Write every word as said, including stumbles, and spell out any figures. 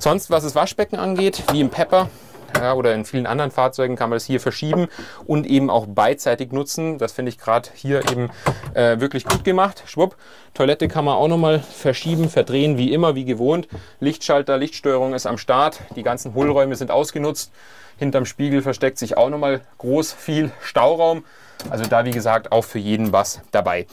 Sonst, was das Waschbecken angeht, wie im Pepper, ja, oder in vielen anderen Fahrzeugen, kann man das hier verschieben und eben auch beidseitig nutzen. Das finde ich gerade hier eben äh, wirklich gut gemacht. Schwupp. Toilette kann man auch nochmal verschieben, verdrehen, wie immer, wie gewohnt. Lichtschalter, Lichtsteuerung ist am Start. Die ganzen Hohlräume sind ausgenutzt. Hinterm Spiegel versteckt sich auch nochmal groß viel Stauraum. Also da, wie gesagt, auch für jeden was dabei.